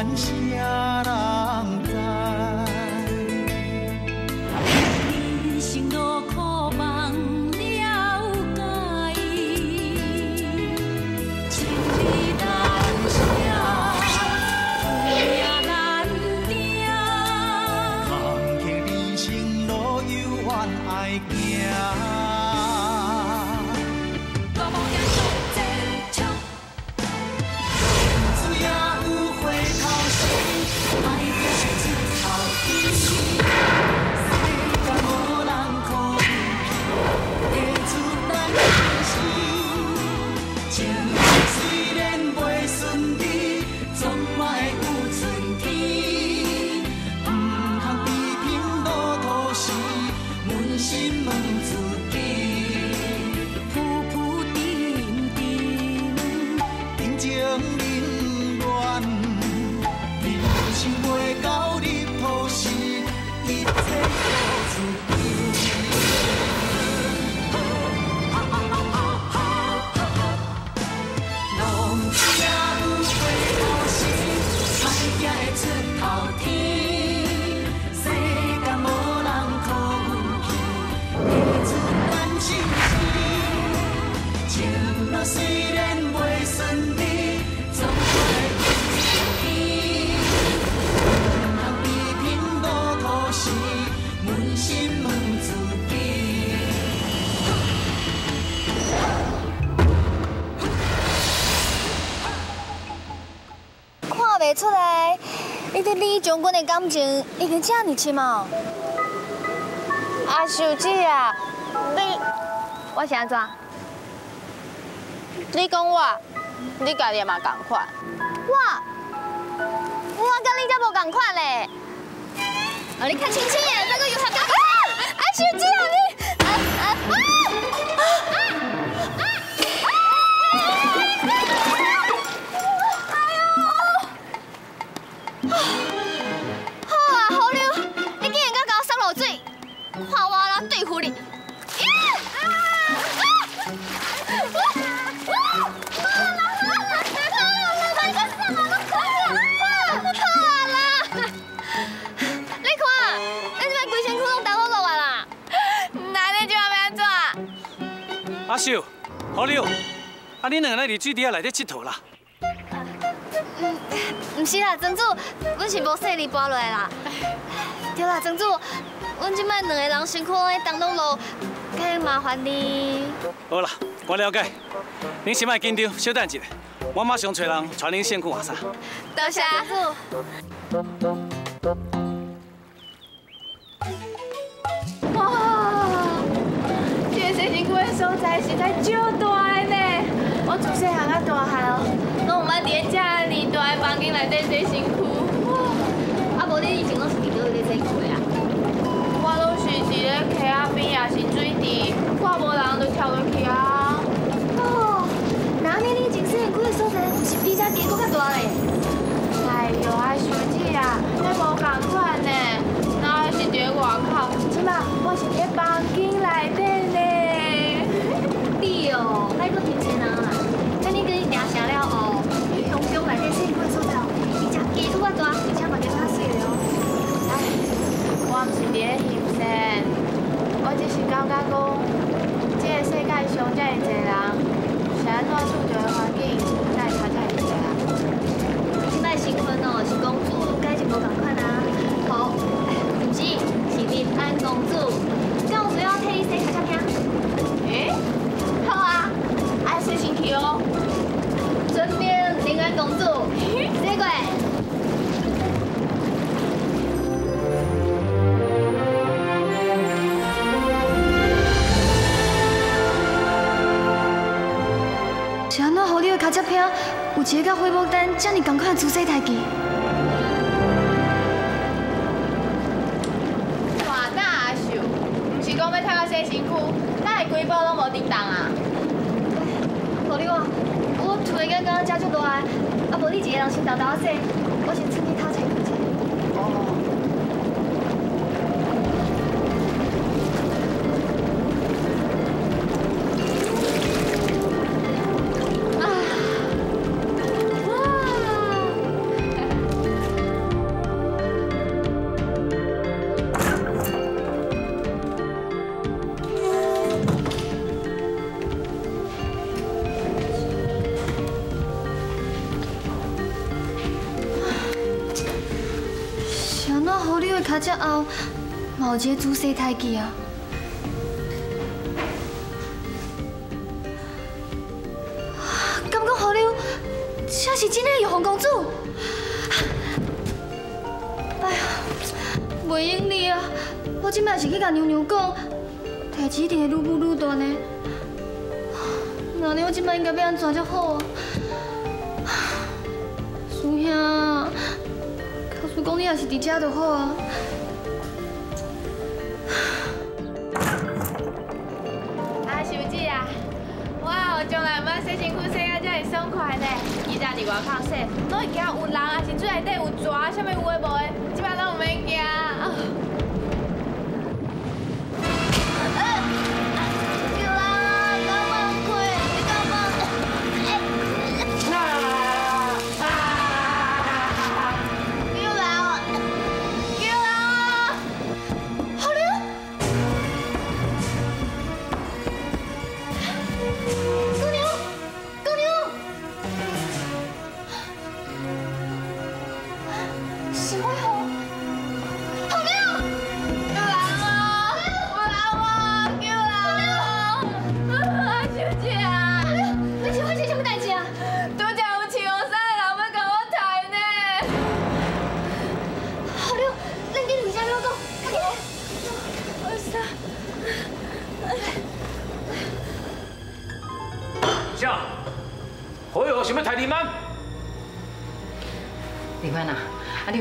怨啥人知？人生路苦望了解，千里难舍，有也难定。坎坷人生路，犹原爱行。 看袂出来，你对李将军的感情已经这么深哦。阿秀姐啊，我是安怎？你讲我，你家己嘛同款。我跟你才无同款嘞。啊，你看清清耶，那个有啥搞头？阿秀姐啊，你阿秀、好了，啊，恁两个伫水底啊内底佚佗啦？唔是啦，庄主，阮是无势力跋落来啦。对啦，庄主，阮即摆两个人辛苦在东东路，介麻烦你。好啦，我了解，恁先莫紧张，稍等一下，我马上找人传恁先去换衫。多谢庄主。 所在实在足大个呢，我自细汉啊大汉哦，拢毋捌伫个遮尔大个房间内底洗身躯。啊无你以前拢是伫倒位咧洗过啊？我拢是伫咧溪仔边，也是水池，看无人就跳落去啊。哦，那安尼你以前洗身躯个所在，是比遮加搁较大嘞？哎呦，阿小姐啊，迄无共款呢，那是伫个外口，即摆我是伫个房间内底呢。 哦，那个平钱啊，那你跟伊聊啥了哦？你从中来这些款所在，伊只鸡都较大，而且嘛鸡较细哦。哎，我唔是伫咧嫌生，我只是感觉讲，这个世界上遮尔侪人，是安怎创造个环境，才会差遮尔侪啊？即摆新婚哦，是公主，改是无同款啊。好，唔是，是林安公主，敢有需要替伊洗脚听？诶？ 洗身躯哦，准备林安公主，这个。是安怎让你的脚趾片有一个甲花牡丹这么同款的姿势代志？大胆阿秀，唔是讲要跳到洗身躯，哪会规包拢无叮当啊？ 好了啊，我厝个囡仔家就大，啊无你一个人先豆豆洗，我先出去偷菜去。哦。啊！过脚趾后，嘛有一个主洗胎记啊。感觉河流真是真的有洪公主。哎呀，袂用你啊！我即摆是去甲娘娘讲，代志一定会愈舞愈大呢。那呢，我即摆应该要安怎才好啊？ 叔兄，告诉讲你也是伫遮就好啊。阿秀姐啊，我哦从来毋捌洗身躯洗啊遮尔爽快呢。以前伫外口洗，拢会惊有人啊，是水内底有蛇，啥物有诶无诶，即摆拢毋免惊。对啦，你敢放开？你敢放？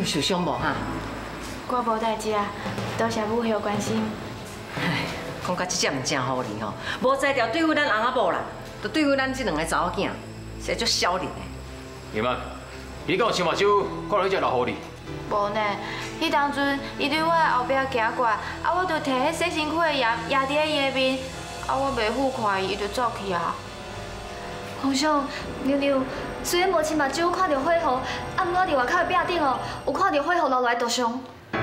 受伤无哈？我无代志啊，多谢母后关心。唉，讲到即只毋正好哩吼，无才调对付咱翁仔某啦，就对付咱即两个查某囝，实在足少年的。姨妈，伊敢有亲目睭看到迄只老狐狸？无呢，迄当阵伊对我后壁行过，啊，我就摕迄洗身躯的盐压伫伊的面，啊，我袂付看伊，伊就走去啊。皇上，娘娘。 虽然无亲目睭看到火狐，啊，毋过伫外口的壁顶哦，有看到火狐流落来受伤。嘿，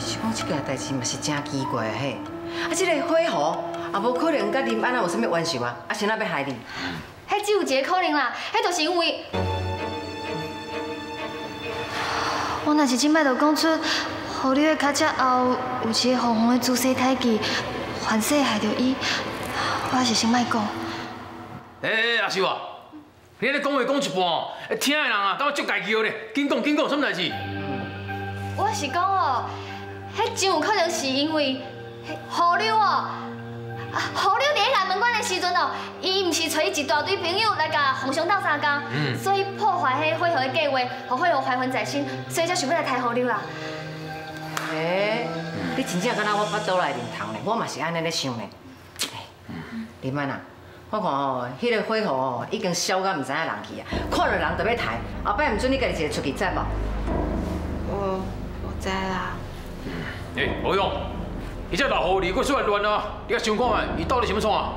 是讲这件代志嘛是真奇怪嘿，啊，这个火狐啊，无可能甲林安啊有啥物冤仇啊，啊，是哪要害你？迄只有一个可能啦，迄就是因为我若是即摆就讲出，狐狸的脚趾后有一个红红的蛛丝胎记，反势害着伊，我是先莫讲。阿秀啊！ 你咧讲话讲一半哦，听的人啊，敢若足家己个咧，紧讲，什么代志？我是讲哦，迄真有可能是因为河流哦，河流伫来问阮的时阵哦，伊毋是找伊一大堆朋友来甲皇上斗相共，所以破坏迄火狐的计划，互火狐怀恨在心，所以才想要来杀河流啦。哎，你真正敢若我腹肚内面虫咧，我嘛是安尼咧想咧。林安啊！ 我看哦，迄个火狐哦，已经烧到唔知影人去啊！看到人就要杀，后摆唔准你家己一个出去，知无？我知啦。哎，何勇，伊只老狐狸佫出来乱啊！你甲想看卖，伊到底想要创啊？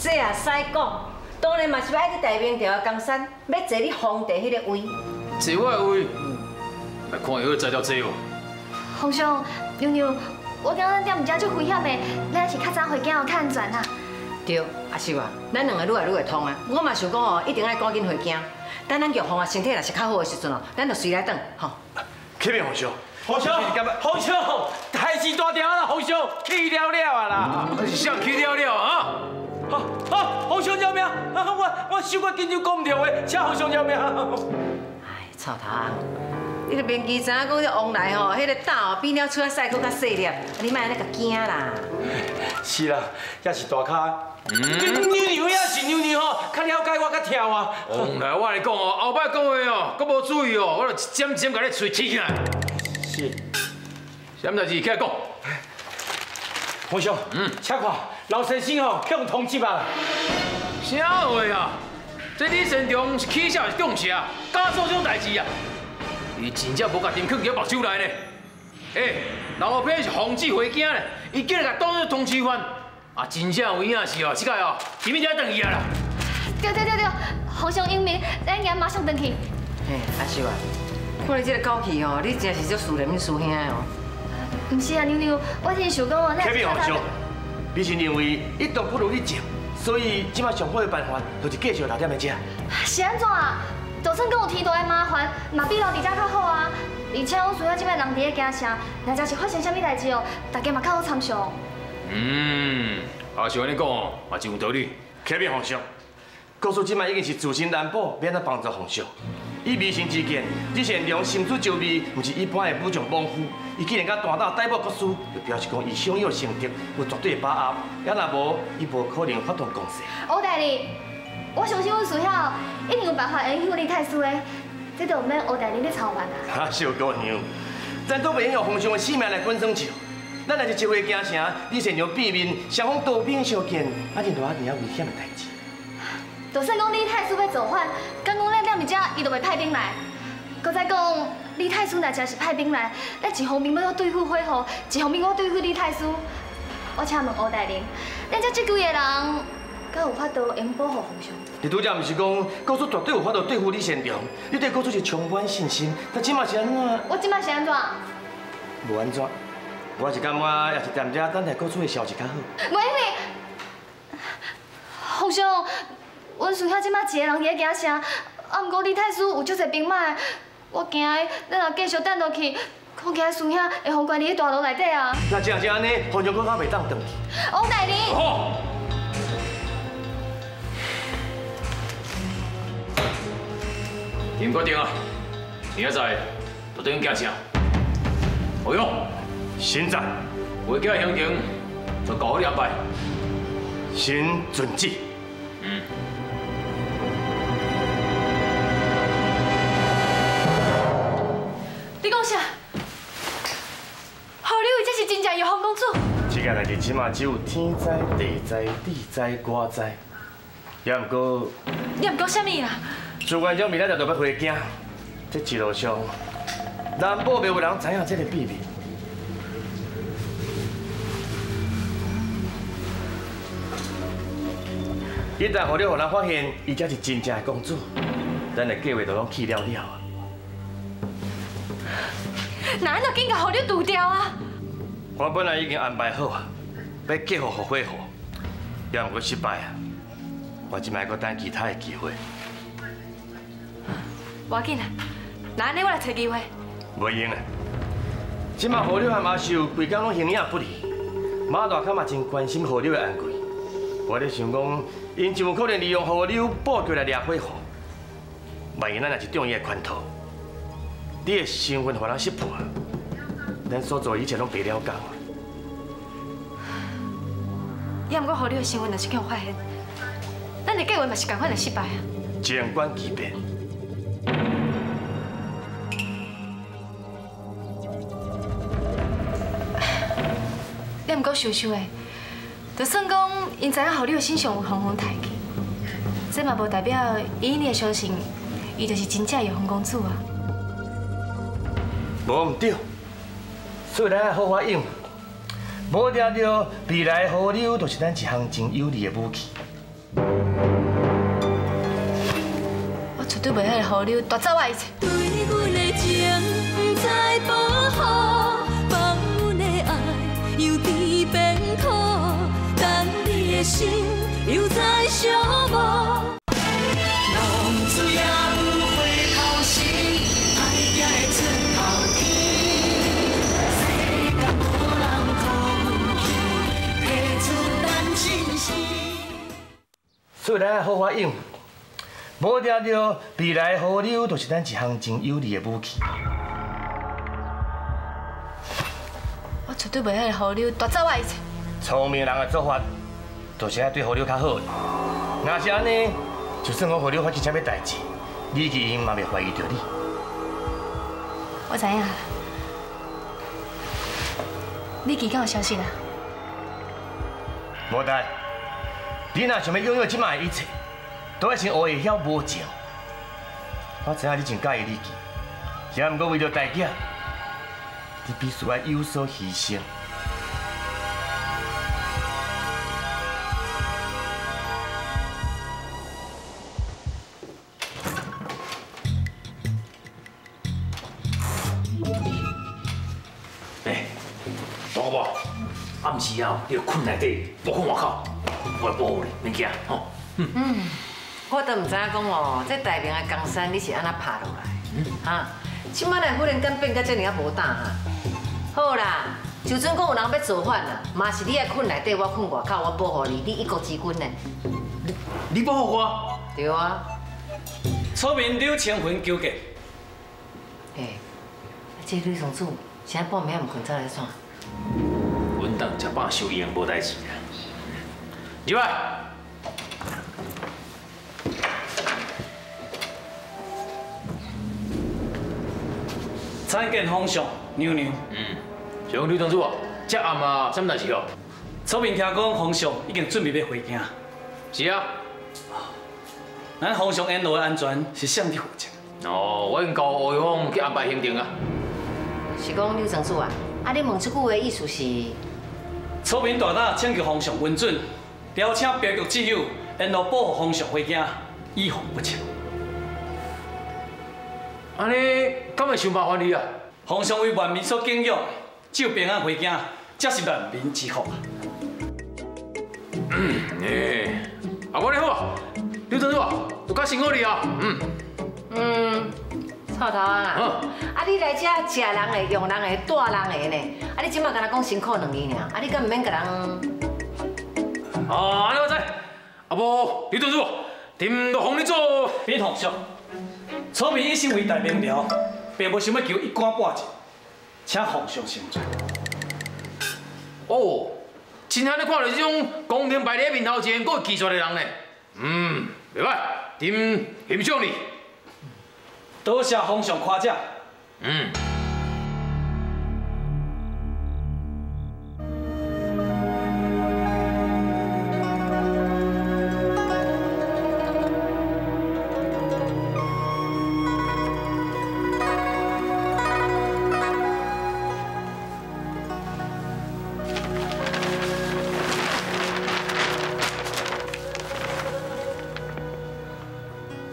这也使讲，当然嘛是要爱去大明朝的江山，要坐你皇帝迄个位。坐我的位？来看伊要坐到这哦。皇上，娘娘，我感觉咱踮毋只足危险的，咱也是较早回家后较安全啦。 对，阿秀啊，咱两个愈来愈会通啊！我嘛想讲哦，一定要赶紧回京。等咱玉凤啊身体若是较好的时阵哦，咱就随来转吼。启禀皇上，皇上，代志大条啦，皇上去了啊啦，上去了啊！好，皇上饶命！我手我紧张讲唔对话，请皇上饶命！哎，臭头啊！你著免记知影讲，这往来吼，迄个胆哦比鸟出仔屎搁较细粒，你莫安尼甲惊啦。是啦，也是大咖。 牛也是牛吼，较了解我，较听我。往来我来讲哦，后摆讲话哦，搁无注意哦，我著一针针甲你喙起起来。是。什么代志？起来讲。皇上，请看，老先生哦，向通缉啊。啥话啊？这李神中是起笑是中邪，敢做这种代志啊？伊真正无甲人囥伫目睭内呢。哎，老爸是防止回京嘞，伊竟然甲当作通缉犯。 啊，真正有影是哦，这个哦，前面就要回去啊啦。对，皇上英明，咱也马上回去。嘿，阿秀啊，看你这个口气哦，你真是做输人面输兄的哦。不是啊，娘娘，我真想讲哦，咱。启禀皇上，你是认为一动不如一静，所以即摆上好的办法就是继续留在面遮。是安怎啊？就算跟我提多的麻烦，嘛比留伫遮较好啊。而且我需要即摆人伫咧行城，若真是发生啥物代志哦，大家嘛较好参详。嗯，也是安尼讲哦，也真有道理。起免互相，故事即摆已经是自身难保，免得帮助互相。以迷信之见，只善良心思周密，毋是一般的武将莽夫。伊既然甲大胆逮捕国师，就表示讲伊享有成绩，有绝对的把握。也若无，伊无可能发动攻势。我代理，我相信阮师兄一定有办法会修理太师的。 这都唔免学大人咧操办啊！哈，小姑娘，咱都袂用用皇上的性命来滚算账。咱若是一回京城，你善用避免双方刀兵相见，啊，真多啊，真啊危险的代志。就算讲李太师要造反，刚讲咱踮伫遮，伊就袂派兵来。搁再讲李太师若真是派兵来，咱一方面要对付火候，一方面要对付李太师。我请问欧大人，咱遮这几个人，敢有法度用保护皇上？ 你拄则毋是讲，高叔绝对有法度对付李善良，你对高叔是充满信心，但即马是安怎？我即马是安怎？无安怎？我是感觉也是踮遮等待高叔的消息较好。袂袂，皇上，阮师兄即马一个人伫咧行城，啊，毋过李太师有足侪兵马，我惊咱若继续等落去，恐惊师兄会互关伫咧大牢内底啊。那正是安尼，皇上佫较袂当回去。王大人。好。 已经决定啊！明仔载就等行城。何勇，神在，未解行程就交互你安排。神遵旨。嗯。你讲啥？何里位才是真正玉皇公主？这件代志起码只有天知、地知、你知、我知，也毋过。也毋过什么啦？ 朱元璋明仔日就要回京，这一路上难保袂有人知影这个秘密。一旦互你互人发现，伊才是真正的公主，咱的计划就拢去了了啊！那安怎紧甲互你除掉啊？我本来已经安排好啊，要嫁祸互悔祸，也毋过失败啊！我即摆阁等其他的机会。 无要紧啦，那安尼我来找机会。袂用啦，即卖河流和马秀规工拢形影不离，马大哥嘛真关心河流的安危。我咧想讲，因就有可能利用河流布局来掠火候。万一咱若是中伊的圈套，你的身份互人识破，咱所做一切拢白了工。也毋过河流的身份若是被发现，咱的计划嘛是共款来失败啊。静观其变。 你毋过想想诶，就算讲因知影后你的身上有红红抬去，这嘛无代表以你的相信，伊就是真正玉皇公主啊。无毋对，所以咱要好好用。无抓到未来河流，就是咱一项真有利的武器。我绝对袂让河流夺走我一切。 心又在消磨，浪子也有回头时，歹行的出头天。世间无人靠近，提出咱真心。所以咱要好好用，无抓到未来河流，就是咱一项真有利的武器。我绝对袂让河流夺走我一切。聪明人的做法。 就是爱对河流较好，若是安尼，就算我河流发生啥物代志，李继英嘛袂怀疑着你。我知影啦，李继敢有消息啦？无代，你若想要拥有即卖一切，都要先学会晓无情。我知影你真介意李继，也毋过为着代志，你必须爱有所牺牲。 暗时啊，你著困内底，无困外口，我来保护你，免惊吼。嗯，我都唔知影讲哦，这大明的江山你是安那拍落来？哈，即摆来忽然间变到这尔啊无胆啊！好啦，就算讲有人要造反啦，嘛是你爱困内底，我困外口，我保护你，你一国之君呢？你保护我？对啊。出面柳青云纠结。哎，这女上主，啥半暝唔困早来怎？阮当食饱休闲无代志啦。入来。 参见皇上娘娘。上吕堂主哦，这暗啊，什么代志哦？楚平听讲皇上已经准备要回京。是啊，咱皇上沿路的安全是谁在负责？哦，我已经交外方去安排行程啊。是讲吕堂主啊，啊你问这句话意思是？楚平大胆请求皇上允准，调请镖局之友沿路保护皇上回京，以防不测。 安尼，敢会想麻烦你啊？皇上为万民所敬仰，只有平安回京，才是万民之福啊！啊，我哩好啊，刘堂主啊，有较辛苦你啊，臭头啊啦！啊，你来遮食人的、用人的、带人的呢？啊，你即马敢若讲辛苦两字尔？啊，你敢唔免甲人？哦，安尼我知。啊无，刘堂主，朕都奉你做扁皇上。 楚平一生为大明了，并无想要求一官半职，请皇上成全。哦，真罕咧看到这种光明白里面头前，佫有技术的人呢。袂歹，朕欣赏你。多谢皇上夸奖。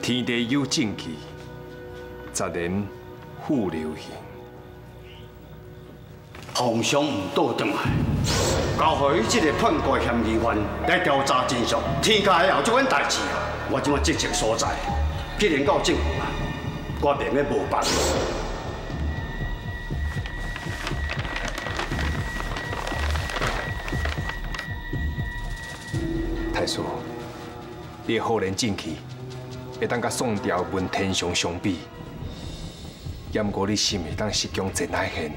天地有正气，责任负流行。皇上唔倒转来，交予伊这个叛国嫌疑犯来调查真相。天界也有这款代志啊！我即马职责所在，既然到政府啊，我明个无办法。 太叔，你浩然正气，会当甲宋朝文天祥相比，毋过你是毋是当失强真爱恨，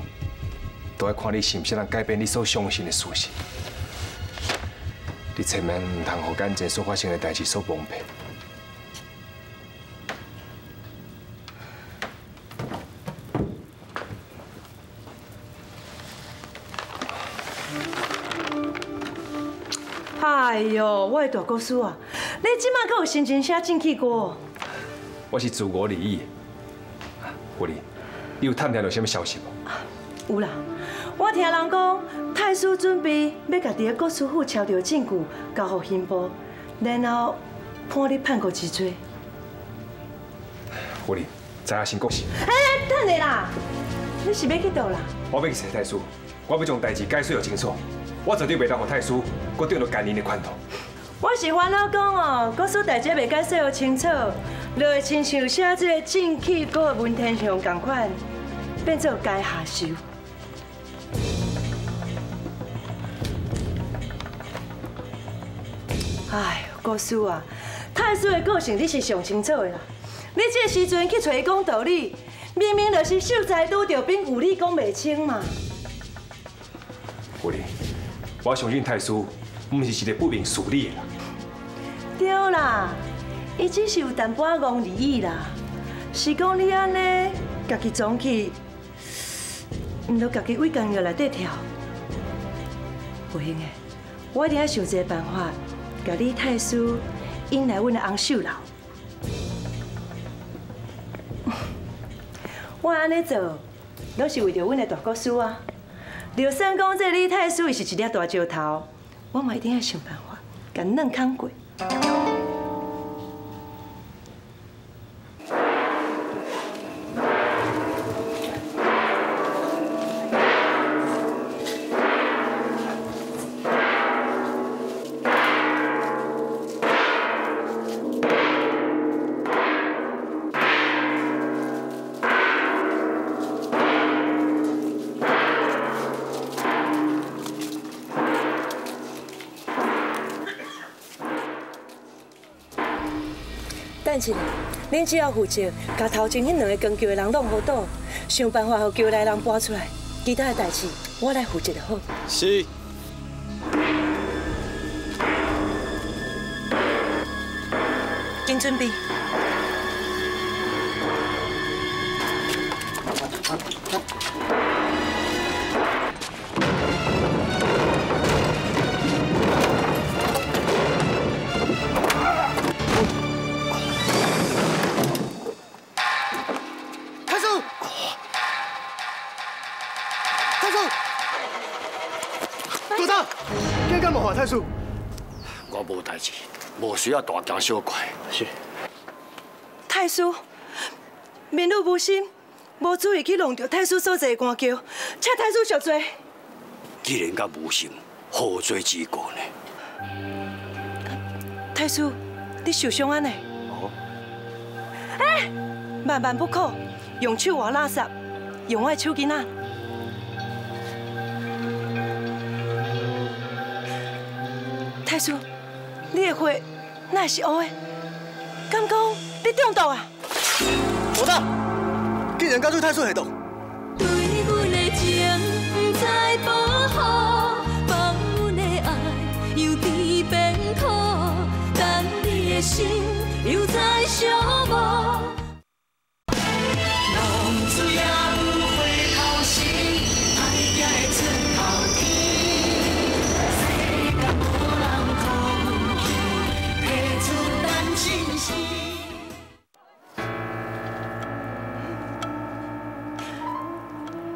都要看你是毋是能改变你所相信的事实。你千万唔通互眼前所发生的代志所蒙骗。哎呦，我的大故事啊！你即马阁有心情写进去过？我是自我利益。狐狸，你有探听到什么消息无？有啦，我听人讲，太师准备要家己的国师傅抄到证据，交予刑部，然后判你叛国之罪。狐狸，知影新国事。哎，等下啦，你是要去倒啦？我要去找太师，我要将代志解释得清楚。 我绝对袂当让太师阁得到奸人的圈套。我是烦恼讲哦，国师大姐袂解释清楚，就会亲像写这个正气阁文天祥同款，变做该下手。哎，国师啊，太师的个性你是上清楚的啦。你这时阵去找伊讲道理，明明就是秀才拄着兵，有理讲袂清嘛。狐狸。 我相信太师，唔是一个不明事理的人。对啦，伊只是有淡薄仔戆而已啦。是讲你安尼，家己装去，唔着家己为工业内底跳，不行的。我一定要想一个办法，甲你太师引来阮的红秀楼。我安尼做，拢是为着阮的大国师啊。 就算讲这李太师是一粒大石头，我嘛一定要想办法，甲弄扛过。等一下，恁只要负责，把头前迄两个扛轿的人弄好倒，想办法让轿内人搬出来，其他的代志我来负责就好。是。 紧准备！开始！太叔，组长，今日无话，太叔。我无代志。 无需要大惊小怪。是。太叔，民女无心，无注意去弄到太叔所坐的官轿，请太叔恕罪。既然甲无心，何罪之过呢？太叔，你受伤安尼？哦。哎，万万不可用手挖垃圾，用我的手巾仔。太叔。 你的血那是黑的，敢讲你中毒啊？老大，竟然搞出太叔下毒！对阮的情不知保护，放阮的爱又甜变苦，等你的心又再寂寞。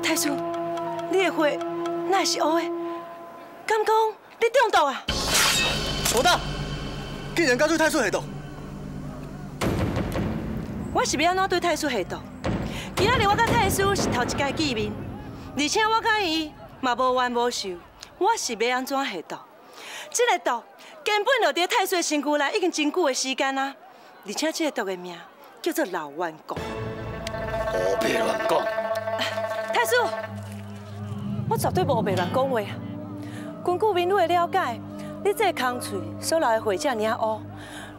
太叔，你的血那是黑的，敢讲你中毒啊？老大，竟然敢对太叔下毒！我是要安怎对太叔下毒？今仔日我甲太叔是头一届见面，而且我甲伊嘛无冤无仇，我是要安怎下毒？这个毒根本就伫太叔身躯内已经真久的时间啊！而且这个毒的名叫做老冤公。我别乱讲。 太叔，我绝对无白乱讲话。根据民女的了解，你这个空嘴所流的血这尔乌，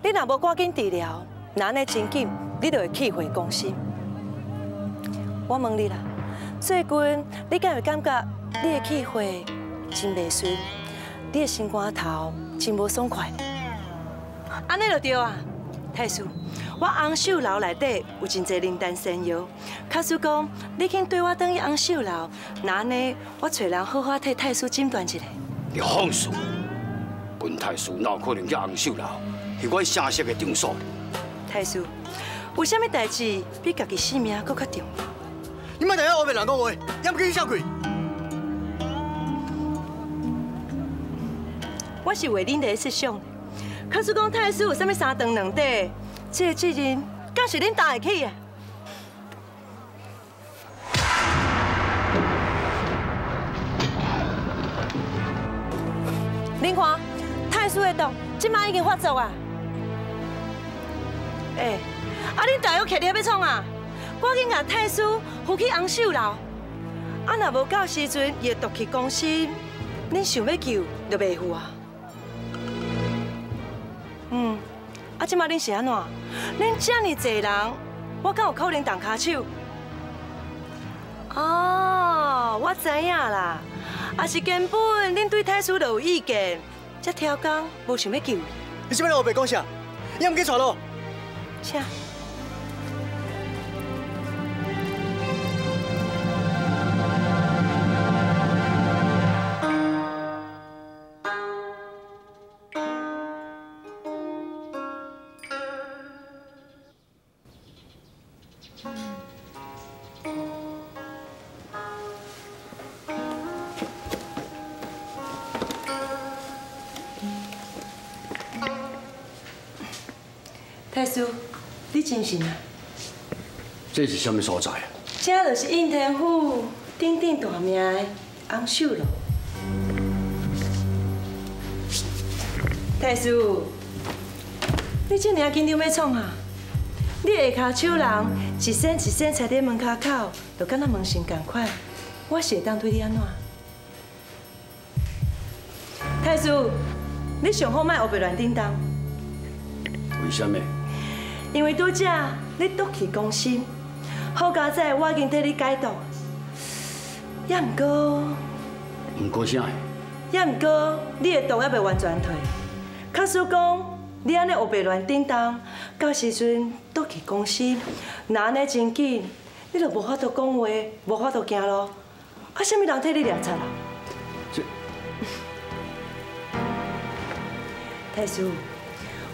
你若无赶紧治疗，难的真紧，你就会气血攻心。我问你啦，最近你敢会感觉你的气血真袂顺，你的心肝头真无爽快？安尼就对啊，太叔。 我红秀楼内底有真侪灵丹仙药，假使讲你肯对我等去红秀楼，那呢我找人好好替太叔诊断一下。你放肆！本太叔哪有可能去红秀楼？是我相识的场所。太叔，有啥物代志比家己性命搁较重要？你莫听遐乌白人讲话，也唔去笑鬼。我是为恁的设想，假使讲太叔有啥物三长两短。 这个责任，敢是恁担得起啊？恁看，太叔的毒，即摆已经发作啊！哎，啊恁大约徛伫遐要创啊？赶紧把太叔扶去红秀楼。啊，若无到时阵，伊会毒气攻心，恁想要救就袂赴啊。嗯。 啊！即卖恁是安怎？恁遮尔济人，我敢有可能动骹手？哦，我知影啦。啊是根本恁对太叔就有意见，才挑工无想要救。你即摆我白讲啥？你唔记错咯？啥？太叔，你真神啊！这是什么所在啊？这就是应天府鼎鼎大名的红秀楼。太叔，你这么紧张要创啊？你下骹手人一身一身踩在门骹口，就敢那门神同款。我是会当对你安怎？太叔，你上好莫胡白乱叮当。为什么？因为拄则你独去公司，好佳哉，我已经替你解毒。也毋过，毋过啥？也毋过，你的毒还未完全退。假使讲你安尼黑白乱叮当，到时阵倒去公司，若安尼真紧，你就无法度讲话，无法度行路。啊，啥物人替你掠贼啦？这太叔，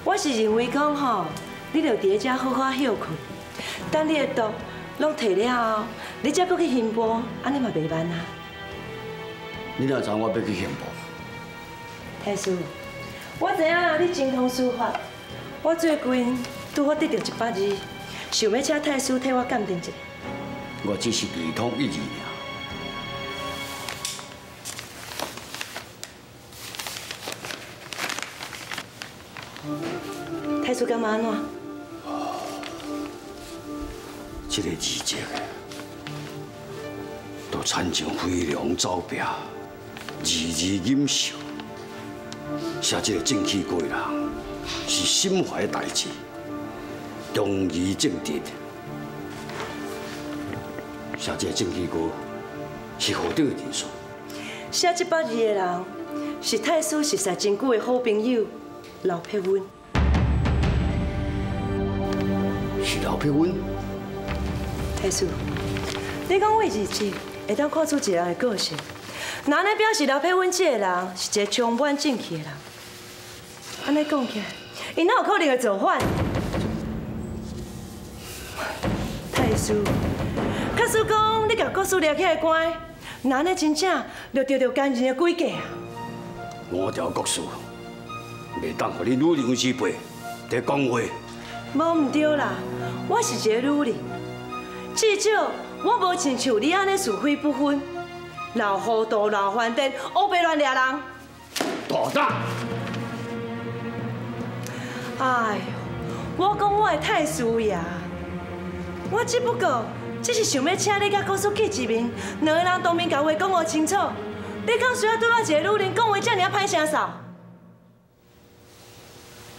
我是认为讲吼。 你著伫遮好好休困，等你的毒拢退了后，你才搁去行步，安尼嘛袂慢啊！你哪知我要去行步？太叔，我知影你精通书法，我最近拄好得到一百字，想要请太叔替我鉴定一下。我只是未通一字尔。太叔感觉安怎？ 这个字迹，都产生飞龙走壁，字字吟秀。写这个正气过的人，是心怀大志，忠于正直。写这个正气歌，是何等的人数？写这八字的人，是太师实在真久的好朋友刘碧芬。是刘碧芬。 太叔，你讲我字迹会当看出一个人的个性，那呢表示刘佩温这个人是一个充满正气的人。安尼讲起来，伊哪有可能会造反？太叔，假使讲你甲国师抓起来关，那呢真正就着着奸人的诡计啊！我条国师袂当互你女人之辈在讲话。无唔对啦，我是一个女人。 至少我无亲像你安尼是非不分，老糊涂、老翻颠、乌白乱掠人。大胆！哎呦，我讲我的太叔呀，我只不过只是想要请你甲国师见一面，两个人当面把话讲互清楚。你敢需要对我一个女人讲话遮尔啊歹声嗽？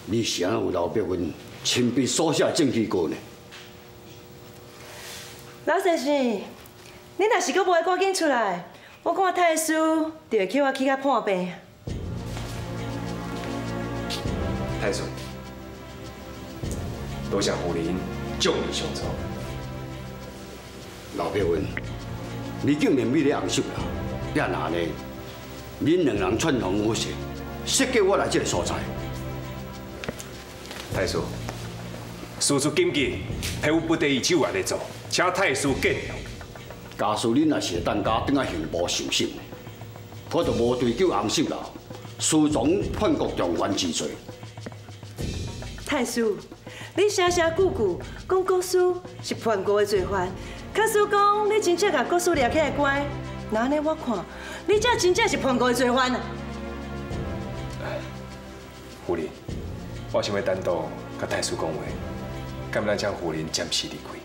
你是安怎有老伯阮亲笔所写证据过呢？ 老先生，你若是阁袂赶紧出来，我看太师就会叫我起甲破病。太师，多谢胡林救你上朝。老伯文，你竟然咪咧红袖啦！要哪呢？恁两人串通好势，设计我来这个所在。太师，事出紧急，佩武不得已就安尼做。 请太师见谅。家属恁也是等家等啊，刑部受审，我就无追究红色啦。司总判决状元之罪。太师，你写写句句讲国师是叛国的罪犯，假使讲你真正把国师抓起来关，那呢我看你这真正是叛国的罪犯啊！胡林，我想要单独甲太师讲话，敢不敢将胡林暂时离开？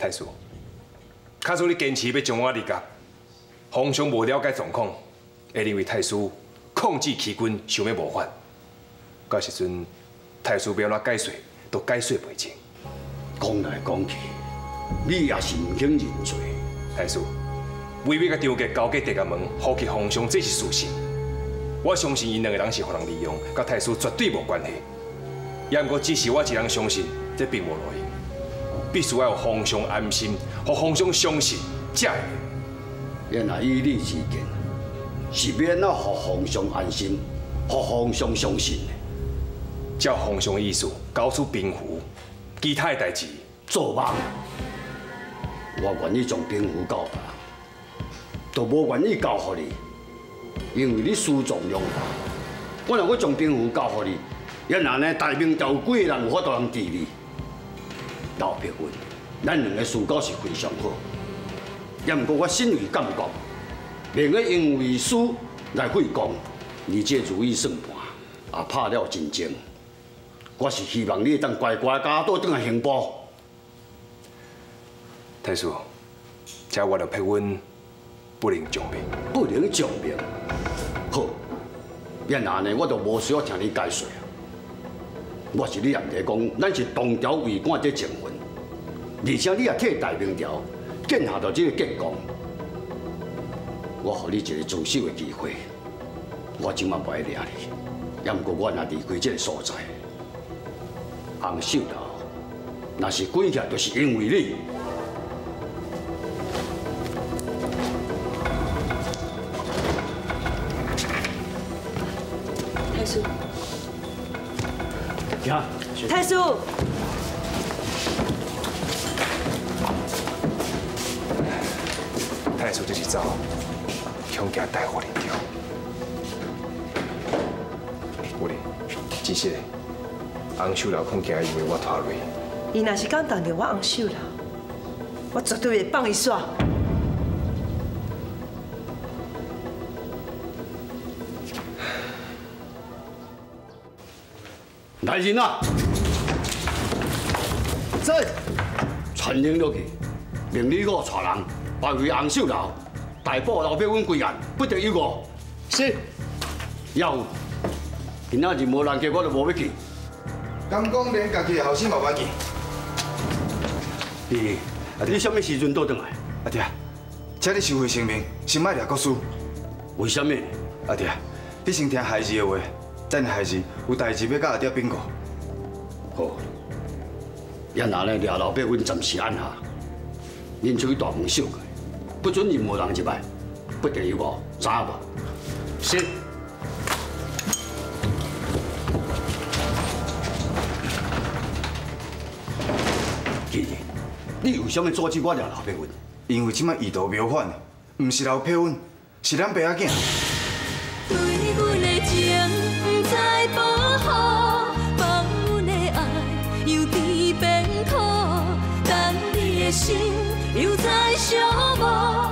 太叔，假使你坚持要将我离甲，皇上无了解状况，会认为太叔控制起军，想要谋反。到时阵，太叔要哪解释，都解释袂清。讲来讲去，你也是唔肯认罪。太叔，微微甲张杰交给地下门，呼去皇上，这是事实。我相信因两个人是互人利用，甲太叔绝对无关系。也毋过，只是我一人相信，这并无路用。 必须要皇上安心，让皇上相信，才会。若以你之见，是要哪让皇上安心，让皇上相信的？照皇上意思，交出兵符，其他的代志做梦。我愿意将兵符交别人，都无愿意交互你，因为你私纵用法。我若要将兵符交互你，要哪呢？大明朝有几个人有法度通治你？ 老伯阮，咱两个私交是非常好，也毋过我身为监国，袂个因为私来废公，而且如意算盘也拍了真精。我是希望你会当乖乖家倒转来行步。太叔，请这我着批阮不能将兵，不能将兵。好，变安尼，我就无需要听你解释。我是你阿弟讲，咱是同朝为官在成婚，而且你也替大明朝建下着这个结功。我互你一个自首的机会，我今嘛不爱掠你，也毋过我若离开这个所在，红秀楼若是归下，就是因为你。 太叔，太叔这是走，恐惊大祸临头。有哩，只是红秀楼恐惊以为我拖累。伊若是敢动着我红秀楼，我绝对会放伊煞。来人啊！ 传令落去，命你我带人包围红秀楼，逮捕老百阮归案，不得有误。是。要有，今仔日无人家，我就无要去。敢讲连家己的后生嘛，不要去。弟，你什么时阵倒转来？阿弟啊，请你收回声明，先卖掠国师。为什么？阿弟啊，你先听孩子的话，等孩子有代志要甲阿爹禀告。好。 也拿来抓老伯，阮暂时按下。恁出去大门守过，不准任何人入来，不得有误，知无？是。弟弟，你为什么阻止我抓老伯阮？因为即摆意图妙反，唔是老伯阮，是咱爸仔囝。 心又在寂寞。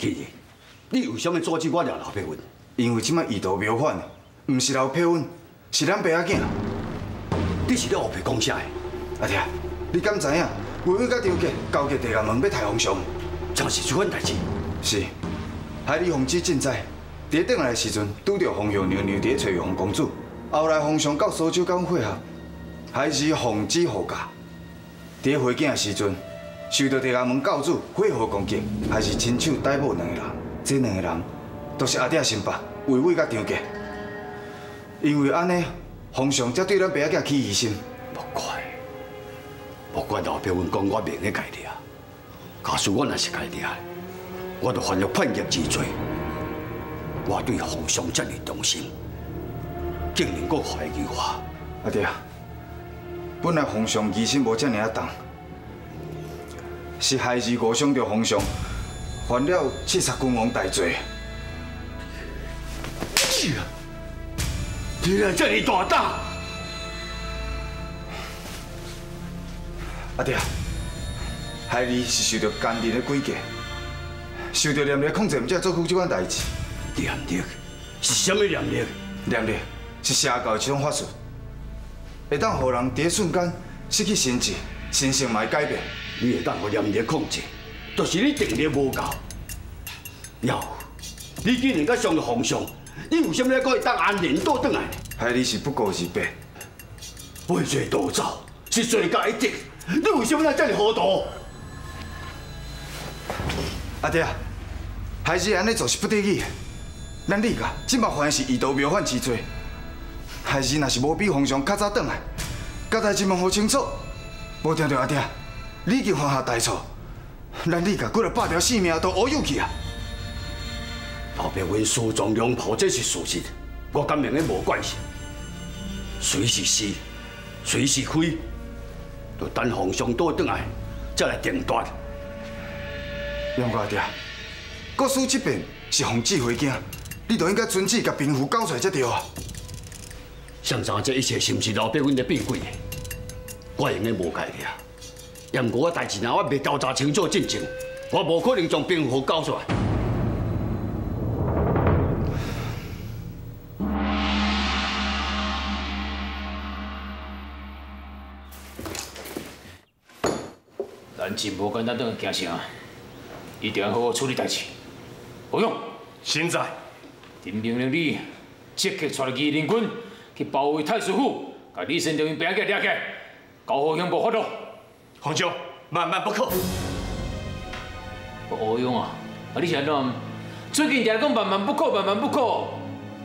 弟弟，你为什么阻止我抓老伯阮？因为即摆意图妙反，唔是老伯阮，是咱爸仔囝。你是咧胡白讲啥个？阿爹，你敢知影？ 阮甲张杰交结地下门要抬皇上，正是这款代志。是，害你皇子进灾，伫倒来时阵拄着皇后娘娘伫找皇公主，后来皇上到苏州甲阮会合，害是皇子护驾。伫回京的时阵，受到地下门教主火火攻击，害是亲手逮捕两个人。这两个人都是阿爹新爸魏巍甲张杰，因为安尼，皇上才对咱爸仔起疑心。不怪。 莫怪老伯阮讲我明咧家己啊，假使我若是家己啊，我著犯了叛逆之罪。我对皇上这么忠心，竟然阁怀疑我。阿爹啊，本来皇上疑心无这么啊重，是害事误伤着皇上，犯了刺杀君王大罪。你来这么大胆！ 阿爹，害你是受到奸人的诡计，受到念力控制，唔才做出这款代志。念力是啥物念力？念力是邪教一种法术，会当让人第一瞬间失去神智，心性嘛会改变。你会当互念力控制，就是你定力无够。妖，你竟然敢伤着皇上，你为什么还可以当安人倒转来？害你是不顾是非，畏罪逃走，是罪加一等。 你为什么要这么糊涂？阿爹啊，孩子安尼做是不得已的。咱理解，即摆犯的是意图谋反之罪。孩子若是无比皇上较早转来，甲代志问好清楚。无听到阿爹，你已经犯下大错。咱理解，几落百条性命都乌有去啊！老爸，阮私藏龙袍，这是事实，我敢明的无关系。谁是是，谁是非？ 就等皇上倒转来，再来定夺。杨阿爹，国师这边是皇子回京，你就应该遵旨甲兵符交出来才对啊。谁知这一切是毋是老伯阮在变鬼呢？我应该无解的啊。也毋过我代志若我未调查清楚进程，我无可能将兵符交出来。真无简单，当个京城，一定要好好处理代志。何勇，现在，朕命令你即刻率御林军去包围太师府，把李先忠兵给抓起来，交予刑部发落。皇兄，万万不可！何勇啊，啊你是安怎？最近听讲万万不可，万万不可。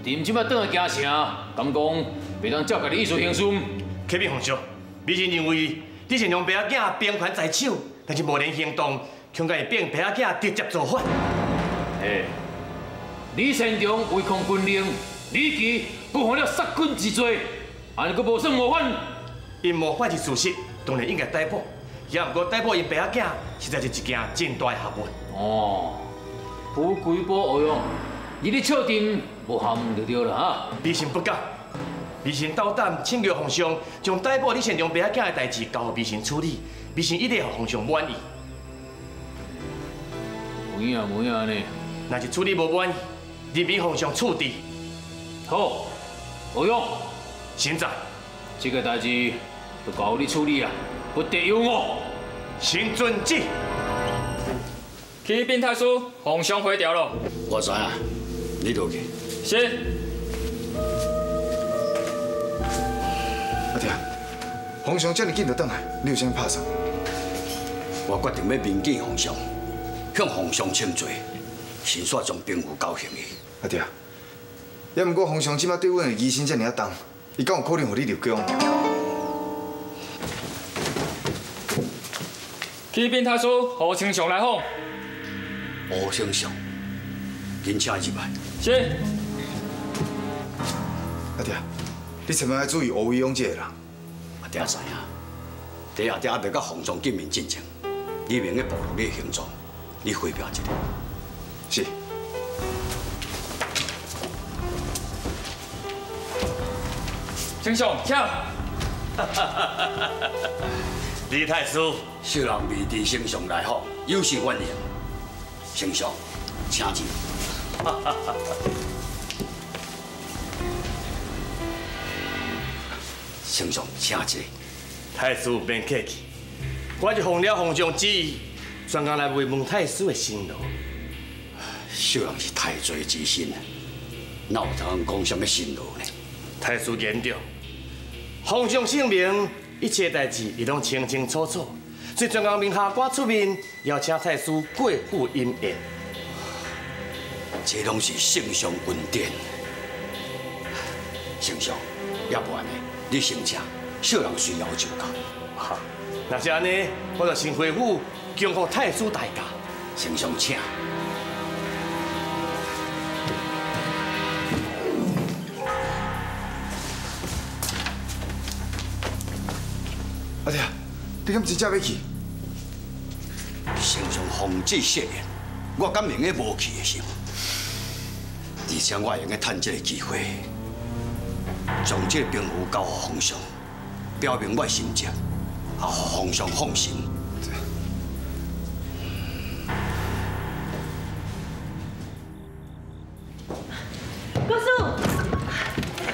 朕即摆当个京城，敢讲袂当照家己意思行事？启禀皇兄，微臣认为。 李先忠白仔囝兵权在手，但是无能行动，恐怕会变白仔囝直接造反。哎，李先忠违抗军令，李奇佫犯了杀君之罪，安尼佫无算谋反。因谋反是事实，当然应该逮捕，也毋过逮捕因白仔囝实在是一件真大的学问。哦，不归不学哦，你咧笑朕无含就对了哈。微臣不敢。 微臣斗胆请求皇上将逮捕李先忠白仔囝的代志交微臣处理，微臣一定让皇上满意。有影无影呢？若是处理无满意，任凭皇上处置。好，何勇，现在这个代志就交你处理啊，不得有误。臣遵旨。启禀太师，皇上回朝了。我知啊，你落去。是。 阿爹，皇上这么紧就回来，你有啥拍算？我决定要面见皇上，向皇上请罪，先煞将兵符交还伊。阿爹，也毋过皇上即摆对阮的疑心这么啊重，伊敢有可能予你入宫？启禀太师，何丞相来访。何丞相，您请入来。是。阿爹。 你千万要注意胡惟庸这个人。阿爹知影，第阿爹还袂甲皇上见面进前，你明个暴露你的行踪，你回避一下。是。丞相，请。李太师，小人未知丞相来访，有失远迎。丞相，请进。丞相，请坐。太师免客气，我就奉了皇上旨意，专工来慰问太师的辛劳。小人是太罪之身，哪有通讲什么辛劳呢？太师言重，皇上圣明，一切代志伊拢清清楚楚，所以专工命下官出面，邀请太师过赴饮宴。这拢是圣上恩典，丞相也无安尼。 你先请，小人随后就到。哈，若是安尼，我就先回府恭候太师大驾。丞相请。阿爹，你敢真正要去？丞相奉旨设宴，我敢明个无去的心。而且我用个趁这个机会。 将这个兵符交予皇上，表明我的心情，也让皇上放心。姑苏，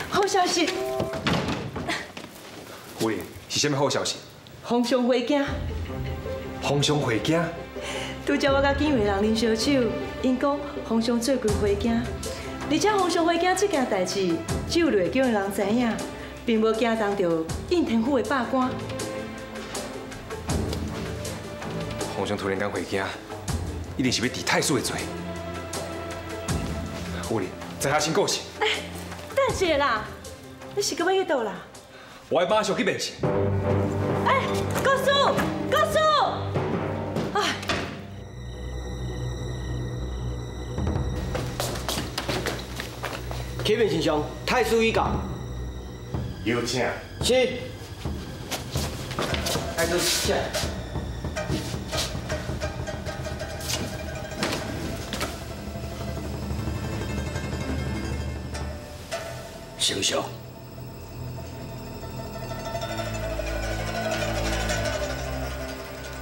好消息！夫人，是甚物好消息？皇上回京。皇上回京？拄则我甲警卫人啉烧酒，因讲皇上最近回京。 而且皇上回京这件代志，只有内宫的人知影，并无惊动着应天府的百官。皇上突然间回京，一定是要治太师的罪。夫人，在下先告辞。哎，等一下啦，你是要去倒啦？我要马上去面试。哎，姑苏，姑苏，哎。 启禀丞相，太师已到。有请。是。太师，请。丞相，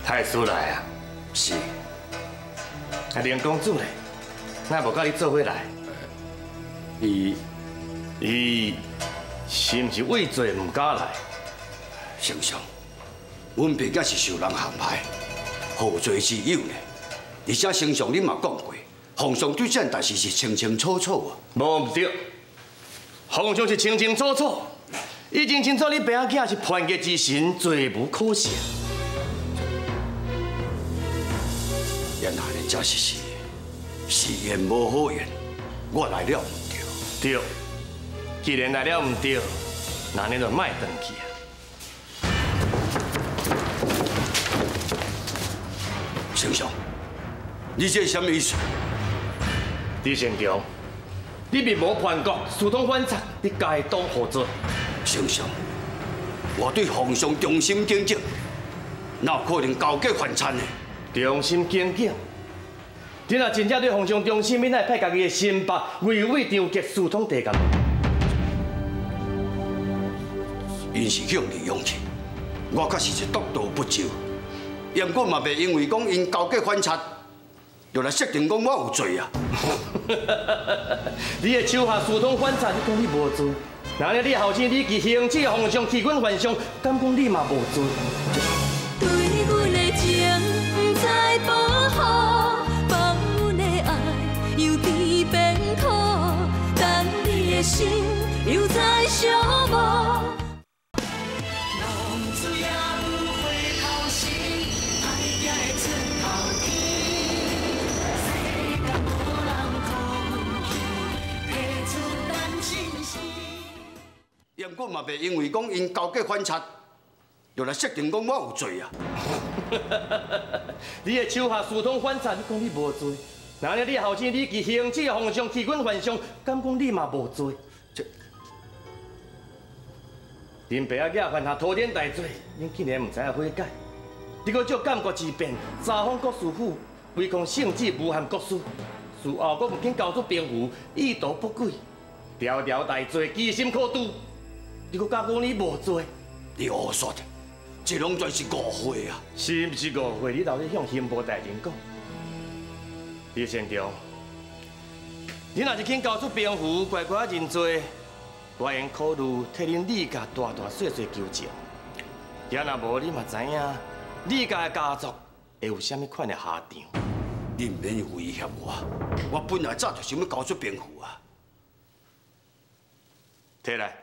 太师来啊。是。啊，林公主呢？那无甲你做伙来。 伊是毋是畏罪毋敢来？丞相，阮毕竟是受人陷害，何罪之有呢？而且圣上你嘛讲过，皇上对这代事是清清楚楚啊。无唔对，皇上是清清楚楚，已经清楚你爸仔是叛逆之神，罪不可赦。原来恁这是言无好言，我来了唔对。对，既然来了唔对，那恁就卖回去啊。 丞相，你这什么意思？李成强，你密谋叛国，私通反贼，你该当何罪？丞相，我对皇上忠心耿耿，哪有可能勾结反贼呢？忠心耿耿，你若真正对皇上忠心，你哪会派家己的心腹畏畏张杰私通地界？因是向你用去，我却是一督导不周。 杨过嘛袂因为讲因勾结反贼，就来设定讲我有罪啊！你的手下私通反贼，你讲你无罪，那咧你后生你去行刺皇上，欺君犯上，敢讲你嘛无罪？对阮的情不知保护，放阮的爱又甜变苦，等你的心又再寂寞。 杨过嘛袂因为讲因勾结反贼，就来设定讲我有罪啊！你的手下私通反贼，你讲你无罪，那咧你后生你去行刺皇上，欺君犯上，敢讲你嘛无罪？这，恁爸仔犯下滔天大罪，恁竟然唔知影悔改，你搁借监国之便，查封国师府，违抗圣旨，诬陷国师，事后搁唔肯交出兵符，意图不轨，条条大罪，其心可诛。 你阁敢讲你无罪？你胡说的，这拢全是误会啊！是毋是误会？你留咧向刑部大人讲。李成强，你若是肯交出兵符，乖乖认罪，我会考虑替恁李家大大细细求情。也若无，你嘛知影李家的家族会有甚物款的下场？你毋免威胁我，我本来早就想要交出兵符啊。摕来。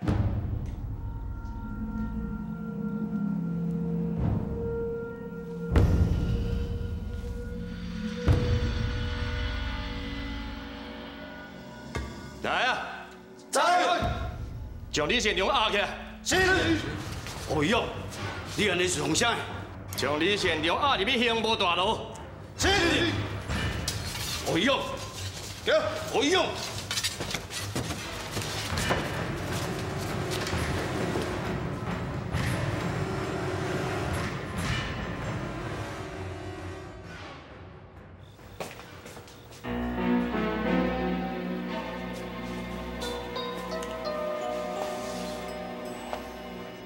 来啊！走！将李成强押起来。是。哎呦，你安尼是从啥？将李成强押入去刑部大牢。是。哎呦，对。哎呦。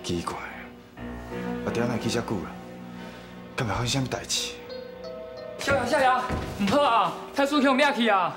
奇怪，阿爹哪去遮久啦？敢会发生什么代志？少爷，少爷，唔好啊！太叔向掠去啊！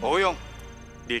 何勇，日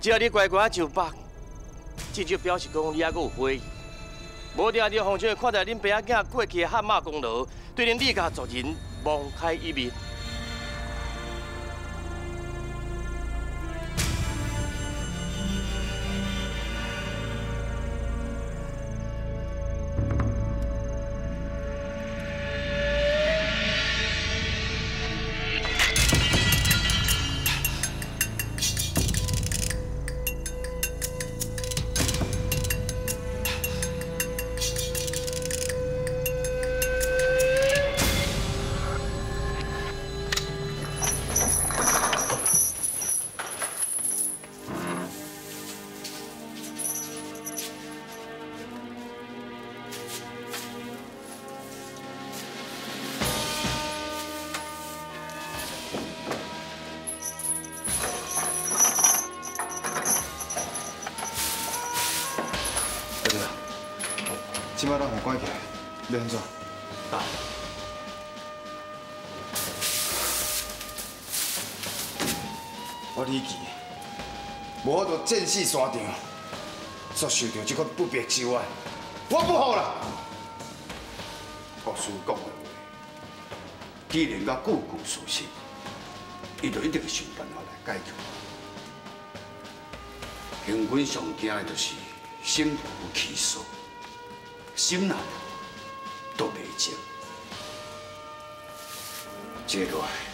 只要你乖乖上北，至少表示讲你还阁有悔意。无定你皇上会看待恁爸仔囝过去的汗马功劳，对恁李家族人望开一面。 지마랑 못 가게 내 혼자 나 어리기 모두 전시 산장所受到这款不白之外，我不好啦。国师讲的话，既然甲句句属实，伊就一定想办法来解决。行军上惊的就是心浮气躁，心难都袂静。接落来。